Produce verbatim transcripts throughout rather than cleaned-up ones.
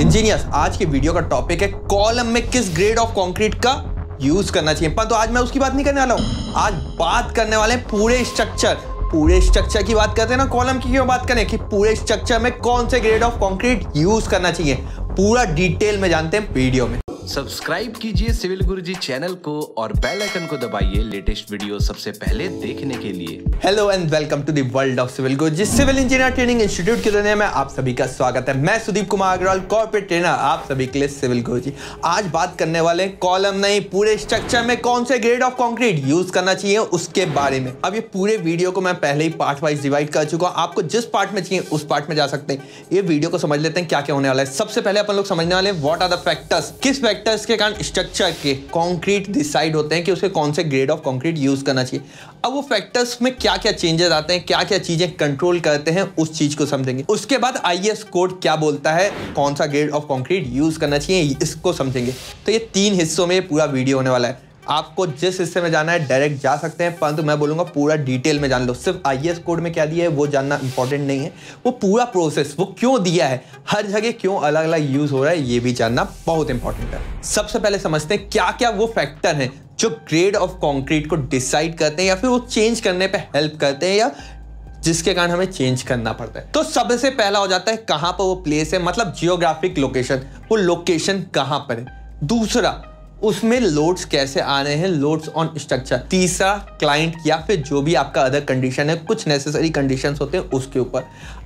Engineers, आज के video का टॉपिक है कॉलम में किस ग्रेड ऑफ कंक्रीट का यूज करना चाहिए। पर तो आज मैं उसकी बात नहीं करने वाला हूँ। आज बात करने वाले हैं पूरे स्ट्रक्चर पूरे स्ट्रक्चर की बात करते हैं ना, कॉलम की क्यों बात करें कि पूरे स्ट्रक्चर में कौन से ग्रेड ऑफ कंक्रीट यूज करना चाहिए, पूरा डिटेल में जानते हैं वीडियो में। सब्सक्राइब कीजिए सिविल गुरुजी चैनल को और बेल आइकन को दबाइए लेटेस्ट वीडियो सबसे पहले देखने के लिए। Hello and welcome to the world of civil Guruji. Civil engineer training institute की दुनिया में आप सभी का स्वागत है। मैं सुदीप कुमार अग्रवाल, कॉर्पोरेट ट्रेनर, आप सभी के लिए सिविल गुरुजी। आज बात करने वाले कॉलम नहीं, पूरे स्ट्रक्चर में कौन से ग्रेड ऑफ कॉन्क्रीट यूज करना चाहिए उसके बारे में। अब ये पूरे वीडियो को मैं पहले ही पार्ट वाइज डिवाइड कर चुका हूँ। आपको जिस पार्ट में चाहिए उस पार्ट में जा सकते हैं। ये वीडियो को समझ लेते हैं क्या क्या होने वाला है। सबसे पहले अपन लोग समझने वाले व्हाट आर द फैक्टर्स, किस फैक्टर्स के कारण स्ट्रक्चर के कंक्रीट डिसाइड होते हैं कि उसके कौन से ग्रेड ऑफ कंक्रीट यूज करना चाहिए। अब वो फैक्टर्स में क्या क्या चेंजेस आते हैं, क्या क्या चीजें कंट्रोल करते हैं, उस चीज को समझेंगे। उसके बाद आईएस कोड क्या बोलता है, कौन सा ग्रेड ऑफ कंक्रीट यूज करना चाहिए, इसको समझेंगे। तो ये तीन हिस्सों में पूरा वीडियो होने वाला है। आपको जिस हिस्से में जाना है डायरेक्ट जा सकते हैं, परंतु मैं बोलूँगा पूरा डिटेल में जान लो। सिर्फ आईएस कोड में क्या दिया है वो जानना इंपॉर्टेंट नहीं है, वो पूरा प्रोसेस, वो क्यों दिया है, हर जगह क्यों अलग अलग यूज़ हो रहा है, ये भी जानना बहुत इंपॉर्टेंट है। सबसे पहले समझते हैं क्या क्या वो फैक्टर हैं जो ग्रेड ऑफ कॉन्क्रीट को डिसाइड करते हैं या फिर वो चेंज करने पर हेल्प करते हैं या जिसके कारण हमें चेंज करना पड़ता है। तो सबसे पहला हो जाता है कहाँ पर वो प्लेस है, मतलब जियोग्राफिक लोकेशन, वो लोकेशन कहाँ पर है। दूसरा, उसमें लोड्स कैसे आ रहे हैं, लोड्स ऑन स्ट्रक्चर। तीसरा, क्लाइंट या फिर जो भी आपका अदर कंडीशन है, कुछ नेसेसरी कंडीशंस होते हैं उसके ऊपर।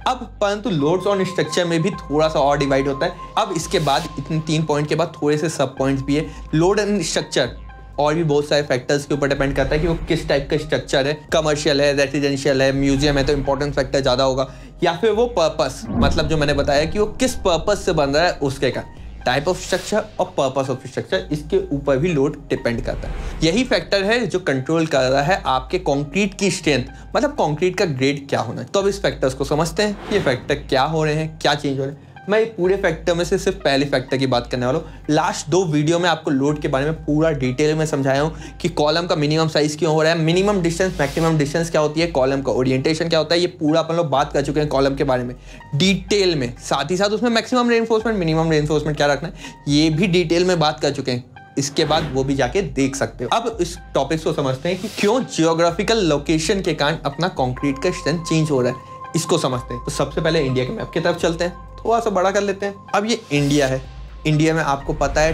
अब परंतु लोड्स ऑन स्ट्रक्चर में भी थोड़ा सा और डिवाइड होता है। अब इसके बाद इतने तीन पॉइंट के बाद थोड़े से सब पॉइंट्स भी है। लोड ऑन स्ट्रक्चर और भी बहुत सारे फैक्टर्स के ऊपर डिपेंड करता है कि वो किस टाइप का स्ट्रक्चर है, कमर्शियल है, रेजिडेंशियल है, म्यूजियम है, तो इंपॉर्टेंट फैक्टर ज़्यादा होगा। या फिर वो पर्पस, मतलब जो मैंने बताया कि वो किस पर्पस से बन रहा है उसके कारण, टाइप ऑफ स्ट्रक्चर और पर्पस ऑफ स्ट्रक्चर, इसके ऊपर भी लोड डिपेंड करता है। यही फैक्टर है जो कंट्रोल कर रहा है आपके कंक्रीट की स्ट्रेंथ, मतलब कंक्रीट का ग्रेड क्या होना है। तो अब इस फैक्टर्स को समझते हैं, ये फैक्टर क्या हो रहे हैं, क्या चेंज हो रहे हैं। मैं पूरे फैक्टर में से सिर्फ पहले फैक्टर की बात करने वाला हूँ। लास्ट दो वीडियो में आपको लोड के बारे में पूरा डिटेल में समझाया हूँ कि कॉलम का मिनिमम साइज क्यों हो रहा है, मिनिमम डिस्टेंस मैक्सिमम डिस्टेंस क्या होती है, कॉलम का ओरिएंटेशन क्या होता है, ये पूरा अपन लोग बात कर चुके हैं कॉलम के बारे में डिटेल में। साथ ही साथ उसमें मैक्सिमम रेइंफोर्समेंट मिनिमम रेइंफोर्समेंट क्या रखना है, ये भी डिटेल में बात कर चुके हैं। इसके बाद वो भी जाके देख सकते हो। अब इस टॉपिक्स को समझते हैं कि क्यों जियोग्राफिकल लोकेशन के कारण अपना कॉन्क्रीट का स्ट्रेंथ चेंज हो रहा है, इसको समझते हैं। तो सबसे पहले इंडिया के मैप की तरफ चलते हैं, थोड़ा सा बड़ा कर लेते हैं। अब ये इंडिया है, इंडिया में आपको पता है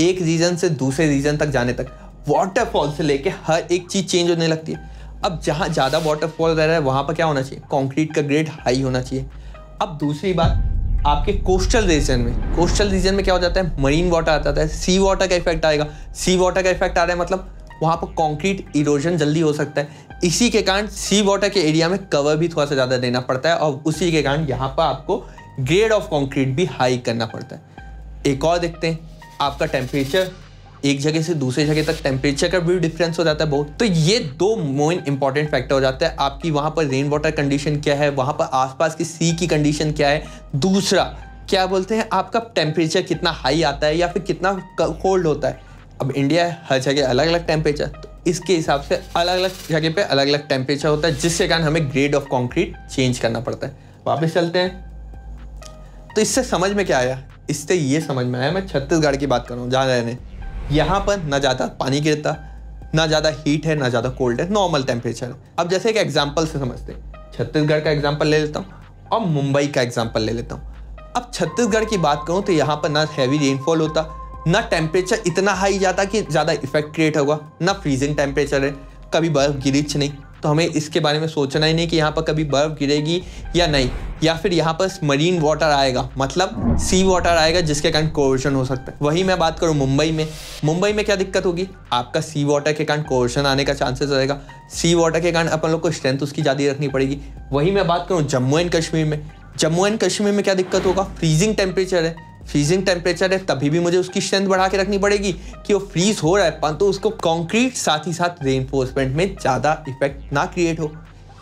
एक रीजन से दूसरे रीजन तक जाने तक वाटरफॉल से लेके हर एक चीज़ चेंज होने लगती है। अब जहाँ ज़्यादा वाटरफॉल रह रहा है वहाँ पर क्या होना चाहिए, कंक्रीट का ग्रेड हाई होना चाहिए। अब दूसरी बात, आपके कोस्टल रीजन में कोस्टल रीजन में क्या हो जाता है, मरीन वाटर आ जाता है, सी वाटर का इफेक्ट आएगा। सी वाटर का इफेक्ट आ रहा है मतलब वहाँ पर कंक्रीट इरोजन जल्दी हो सकता है। इसी के कारण सी वाटर के एरिया में कवर भी थोड़ा सा ज़्यादा देना पड़ता है और उसी के कारण यहाँ पर आपको ग्रेड ऑफ कंक्रीट भी हाई करना पड़ता है। एक और देखते हैं, आपका टेम्परेचर, एक जगह से दूसरे जगह तक टेम्परेचर का भी डिफरेंस हो जाता है बहुत। तो ये दो मेन इंपॉर्टेंट फैक्टर हो जाता है आपकी, वहाँ पर रेन वाटर कंडीशन क्या है, वहाँ पर आसपास की सी की कंडीशन क्या है। दूसरा क्या बोलते हैं, आपका टेम्परेचर कितना हाई आता है या फिर कितना कोल्ड होता है। अब इंडिया हर जगह अलग अलग टेम्परेचर, तो इसके हिसाब से अलग अलग जगह पे अलग अलग टेम्परेचर होता है, जिसके कारण हमें ग्रेड ऑफ कंक्रीट चेंज करना पड़ता है। वापस चलते हैं, तो इससे समझ में क्या आया, इससे ये समझ में आया, मैं छत्तीसगढ़ की बात कर रहा हूँ जहाँ रहने, यहाँ पर ना ज़्यादा पानी गिरता, ना ज़्यादा हीट है, ना ज़्यादा कोल्ड है, नॉर्मल टेम्परेचर है। अब जैसे एक एग्जाम्पल से समझते हैं, छत्तीसगढ़ का एग्जाम्पल ले लेता हूँ और मुंबई का एग्जाम्पल ले लेता हूँ। अब छत्तीसगढ़ की बात करूँ तो यहाँ पर ना हैवी रेनफॉल होता, ना टेम्परेचर इतना हाई जाता कि ज़्यादा इफेक्ट क्रिएट होगा, ना फ्रीजिंग टेम्परेचर है, कभी बर्फ़ गिरीच नहीं, तो हमें इसके बारे में सोचना ही नहीं कि यहाँ पर कभी बर्फ़ गिरेगी या नहीं, या फिर यहाँ पर मरीन वाटर आएगा मतलब सी वाटर आएगा जिसके कारण कोरोशन हो सकता है। वही मैं बात करूँ मुंबई में, मुंबई में क्या दिक्कत होगी, आपका सी वाटर के कारण कोरोशन आने का चांसेस रहेगा, सी वाटर के कारण अपन लोग को स्ट्रेंथ उसकी ज़्यादा रखनी पड़ेगी। वही मैं बात करूँ जम्मू एंड कश्मीर में, जम्मू एंड कश्मीर में क्या दिक्कत होगा, फ्रीजिंग टेम्परेचर है, फ्रीजिंग टेम्परेचर है तभी भी मुझे उसकी स्ट्रेंथ बढ़ा के रखनी पड़ेगी कि वो फ्रीज हो रहा है, परंतु उसको कंक्रीट साथ ही साथ रेनफोर्समेंट में ज़्यादा इफेक्ट ना क्रिएट हो।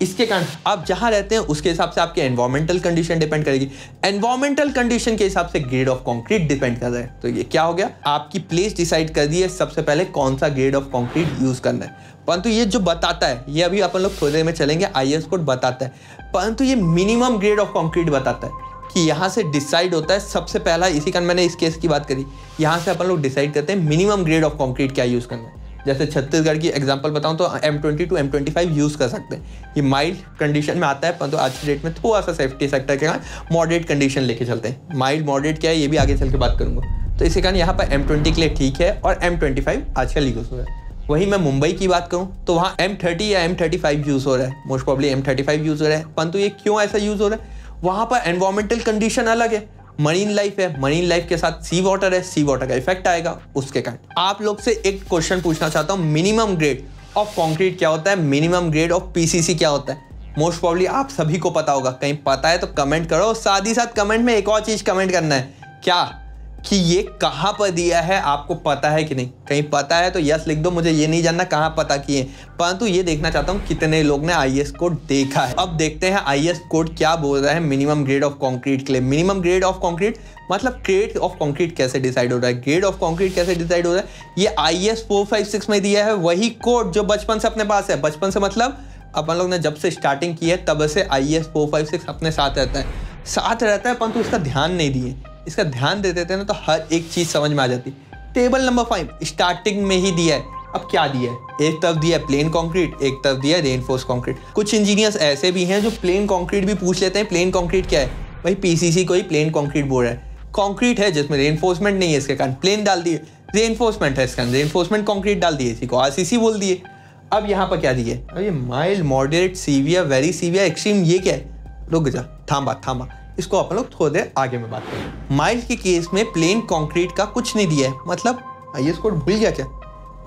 इसके कारण आप जहाँ रहते हैं उसके हिसाब से आपकी एनवायरमेंटल कंडीशन डिपेंड करेगी, एनवायरमेंटल कंडीशन के हिसाब से ग्रेड ऑफ कंक्रीट डिपेंड कर रहा है। तो ये क्या हो गया, आपकी प्लेस डिसाइड कर दी है सबसे पहले कौन सा ग्रेड ऑफ कंक्रीट यूज़ करना है। परंतु ये जो बताता है, ये अभी अपन लोग थोड़ी देर में चलेंगे, आई एस कोड बताता है, परंतु ये मिनिमम ग्रेड ऑफ कंक्रीट बताता है। कि यहाँ से डिसाइड होता है सबसे पहला, इसी कारण मैंने इस केस की बात करी, यहाँ से अपन लोग डिसाइड करते हैं मिनिमम ग्रेड ऑफ कंक्रीट क्या यूज़ करना है। जैसे छत्तीसगढ़ की एग्जांपल बताऊं तो M twenty to M twenty five use कर सकते हैं, ये माइल्ड कंडीशन में आता है, परंतु तो आज की डेट में थोड़ा सा सेफ्टी सेक्टर के कारण मॉडरेट कंडीशन लेके चलते हैं। माइल्ड मॉडरेट क्या है ये भी आगे चल के बात करूँगा। तो इसी कारण यहाँ पर एम ट्वेंटी के लिए ठीक है और एम ट्वेंटी फाइव आजकल यूज़ हो रहा है। वहीं मैं मुंबई की बात करूं तो वहाँ एम थर्टी या एम थर्टी फाइव यूज़ हो रहा है, most probably M thirty five use हो रहा है, परंतु ये क्यों ऐसा यूज़ हो रहा है? वहाँ पर एनवायरमेंटल कंडीशन अलग है, मरीन लाइफ है, मरीन लाइफ के साथ सी वाटर है, सी वाटर का इफेक्ट आएगा, उसके कारण। आप लोग से एक क्वेश्चन पूछना चाहता हूँ, मिनिमम ग्रेड ऑफ कॉन्क्रीट क्या होता है, minimum grade of P C C क्या होता है? मोस्ट प्रॉब्ली आप सभी को पता होगा, कहीं पता है तो कमेंट करो। साथ ही साथ कमेंट में एक और चीज़ कमेंट करना है, क्या कि ये कहाँ पर दिया है, आपको पता है कि नहीं? कहीं पता है तो यस लिख दो, मुझे ये नहीं जानना कहाँ पता किए, परंतु ये देखना चाहता हूँ कितने लोग ने आई एस कोड देखा है। अब देखते हैं आई एस कोड क्या बोल रहा है मिनिमम ग्रेड ऑफ कंक्रीट के लिए। मिनिमम ग्रेड ऑफ कंक्रीट मतलब ग्रेड ऑफ कंक्रीट कैसे डिसाइड हो रहा है, ग्रेड ऑफ कंक्रीट कैसे डिसाइड हो रहा है, ये I S four five six में दिया है, वही कोड जो बचपन से अपने पास है। बचपन से मतलब अपन लोग ने जब से स्टार्टिंग की है तब से I S four five six अपने साथ रहता है साथ रहता है परंतु इसका ध्यान नहीं दिए। इसका ध्यान देते थे ना तो हर एक चीज़ समझ में आ जाती। टेबल नंबर फाइव स्टार्टिंग में ही दिया है। अब क्या दिया है, एक तरफ दिया है प्लेन कंक्रीट, एक तरफ दिया है रेनफोर्स कंक्रीट। कुछ इंजीनियर्स ऐसे भी हैं जो प्लेन कंक्रीट भी पूछ लेते हैं, प्लेन कंक्रीट क्या है? भाई पीसीसी को ही प्लेन कंक्रीट बोल रहा है। कंक्रीट है जिसमें रेनफोर्समेंट नहीं है, इसके कारण प्लेन डाल दिए। रेनफोर्समेंट है, इसका रेनफोर्समेंट कंक्रीट डाल दिए, इसी को आरसीसी बोल दिए। अब यहाँ पर क्या दिया है? अब ये mild, moderate, severe, very severe, extreme, ये क्या है? रुक जा, थामा थामा, इसको अपन लोग थोड़ी देर आगे में बात करें। माइल्ड के केस में प्लेन कंक्रीट का कुछ नहीं दिया है, मतलब आई एस कोड भूल गया क्या?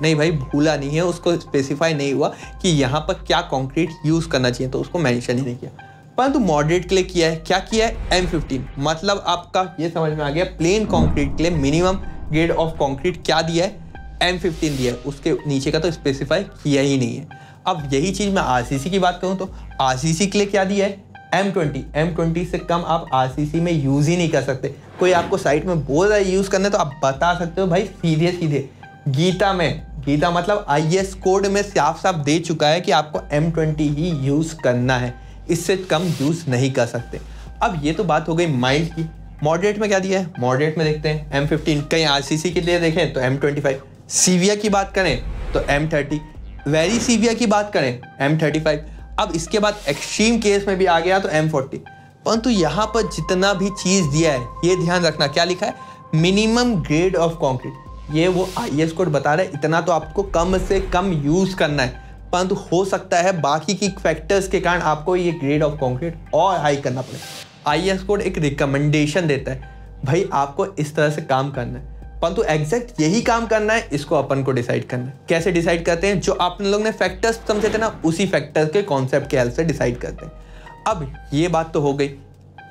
नहीं भाई, भूला नहीं है, उसको स्पेसिफाई नहीं हुआ कि यहाँ पर क्या कंक्रीट यूज़ करना चाहिए, तो उसको मेंशन ही नहीं किया। परंतु मॉडरेट के लिए किया है, क्या किया है? एम फिफ्टीन, मतलब आपका ये समझ में आ गया प्लेन कॉन्क्रीट के लिए मिनिमम ग्रेड ऑफ कॉन्क्रीट क्या दिया है, एम फिफ्टीन दिया है, उसके नीचे का तो स्पेसिफाई किया ही नहीं है। अब यही चीज़ मैं आर सी सी की बात करूँ तो आर सी सी के लिए क्या दिया है? M twenty. एम ट्वेंटी से कम आप आरसीसी में यूज़ ही नहीं कर सकते। कोई आपको साइट में बोल रहा है यूज़ करने तो आप बता सकते हो भाई सीधे सीधे। गीता में, गीता मतलब आई एस कोड में साफ साफ दे चुका है कि आपको एम ट्वेंटी ही यूज़ करना है, इससे कम यूज़ नहीं कर सकते। अब ये तो बात हो गई माइल्ड की। मॉडरेट में क्या दिया है? मॉडरेट में देखते हैं एम फिफ्टीन, कहीं आरसीसी के लिए देखें तो एम ट्वेंटी फाइव, सीवियर की बात करें तो एम थर्टी, वेरी सीवियर की बात करें एम थर्टी फाइव। अब इसके बाद एक्सट्रीम केस में भी आ गया तो एम फोर्टी। परंतु यहाँ पर जितना भी चीज़ दिया है ये ध्यान रखना, क्या लिखा है? Minimum grade of concrete. ये वो आई एस कोड बता रहा है, इतना तो आपको कम से कम यूज़ करना है, परंतु हो सकता है बाकी की फैक्टर्स के कारण आपको ये ग्रेड ऑफ कंक्रीट और हाई करना पड़े। आई एस कोड एक रिकमेंडेशन देता है, भाई आपको इस तरह से काम करना है, परंतु एग्जैक्ट यही काम करना है इसको अपन को डिसाइड करना है। कैसे डिसाइड करते हैं? जो आप लोग ने फैक्टर्स समझे थे ना, उसी फैक्टर के कॉन्सेप्ट के हेल्प से डिसाइड करते हैं। अब ये बात तो हो गई,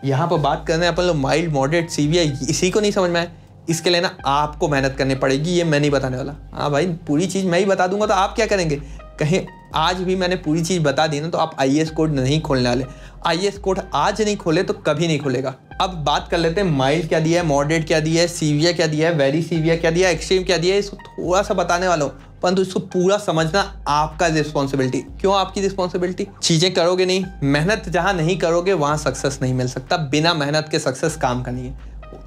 यहाँ पर बात कर रहे हैं अपन लोग माइल्ड, मॉडरेट, सीवियर, इसी को नहीं समझ में आए, इसके लिए ना आपको मेहनत करनी पड़ेगी, ये मैं नहीं बताने वाला। हाँ भाई, पूरी चीज़ मैं ही बता दूंगा तो आप क्या करेंगे? कहीं आज भी मैंने पूरी चीज़ बता दी ना तो आप आई एस कोड नहीं खोलने वाले। आई एस कोड आज नहीं खोले तो कभी नहीं खोलेगा। अब बात कर लेते हैं माइल्ड क्या दिया है, मॉडरेट क्या दिया है, सीवियर क्या दिया है, वेरी सीवियर क्या दिया है, एक्सट्रीम क्या दिया है। इसको थोड़ा सा बताने वाला हूँ, परंतु इसको पूरा समझना आपका रिस्पॉन्सिबिलिटी। क्यों आपकी रिस्पॉन्सिबिलिटी? चीज़ें करोगे नहीं, मेहनत जहाँ नहीं करोगे वहाँ सक्सेस नहीं मिल सकता। बिना मेहनत के सक्सेस काम करनी है,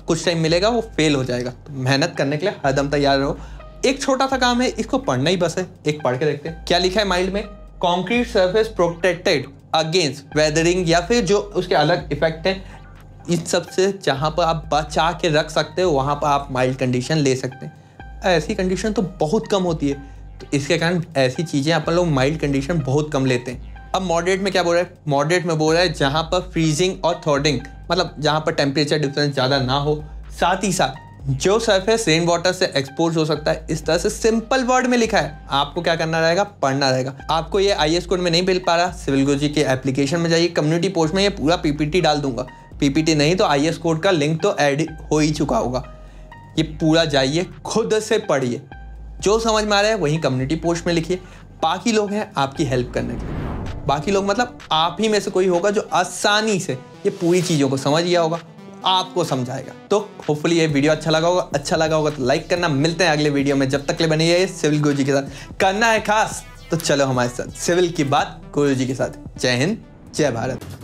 कुछ टाइम मिलेगा वो फेल हो जाएगा। तो मेहनत करने के लिए हरदम तैयार रहो। एक छोटा सा काम है, इसको पढ़ना ही बस है, एक पढ़ के देखते हैं क्या लिखा है। माइल्ड में concrete surface protected against weathering या फिर जो उसके अलग इफेक्ट हैं, इस सब से जहाँ पर आप बचा के रख सकते हो वहाँ पर आप माइल्ड कंडीशन ले सकते हैं। ऐसी कंडीशन तो बहुत कम होती है, तो इसके कारण ऐसी चीज़ें अपन लोग माइल्ड कंडीशन बहुत कम लेते हैं। अब मॉडरेट में क्या बोल रहा है? मॉडरेट में बोल रहा है जहाँ पर फ्रीजिंग और थ्रॉडिंग, मतलब जहाँ पर टेम्परेचर डिफरेंस ज़्यादा ना हो, साथ ही साथ जो सरफेस रेन वाटर से एक्सपोज हो सकता है। इस तरह से सिंपल वर्ड में लिखा है, आपको क्या करना रहेगा? पढ़ना रहेगा। आपको ये आई एस कोड में नहीं मिल पा रहा, सिविल गुरुजी के एप्लीकेशन में जाइए, कम्युनिटी पोस्ट में ये पूरा पीपीटी डाल दूंगा। पीपीटी नहीं तो आई एस कोड का लिंक तो ऐड हो ही चुका होगा। ये पूरा जाइए, खुद से पढ़िए, जो समझ में आ रहा है वहीं कम्युनिटी पोस्ट में लिखिए। बाकी लोग हैं आपकी हेल्प करने के लिए, बाकी लोग मतलब आप ही में से कोई होगा जो आसानी से ये पूरी चीज़ों को समझ गया होगा, आपको समझाएगा। तो होपफुली ये वीडियो अच्छा लगा होगा, अच्छा लगा होगा तो लाइक करना। मिलते हैं अगले वीडियो में, जब तक ले बने रहिए सिविल गुरुजी के साथ। करना है खास तो चलो हमारे साथ, सिविल की बात गुरुजी के साथ। जय हिंद, जय भारत।